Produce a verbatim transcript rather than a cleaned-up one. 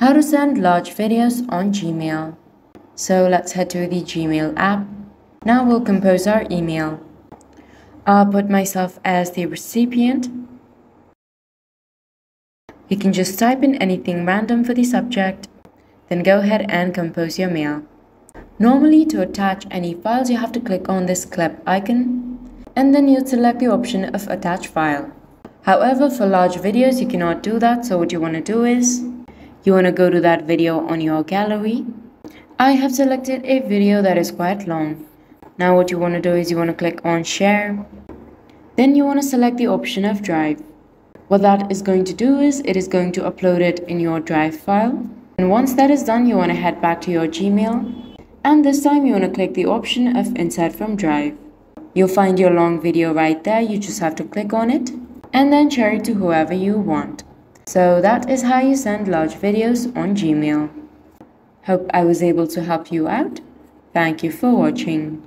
How to send large videos on Gmail. So let's head to the Gmail app. Now we'll compose our email. I'll put myself as the recipient. You can just type in anything random for the subject, then go ahead and compose your mail. Normally, to attach any files, you have to click on this clip icon, and then you'll select the option of attach file. However, for large videos, you cannot do that, so what you want to do is, you want to go to that video on your gallery. I have selected a video that is quite long. Now what you want to do is you want to click on share. Then you want to select the option of drive. What that is going to do is it is going to upload it in your drive file. And once that is done, you want to head back to your Gmail. And this time you want to click the option of insert from drive. You'll find your long video right there. You just have to click on it and then share it to whoever you want. So that is how you send large videos on Gmail. Hope I was able to help you out. Thank you for watching.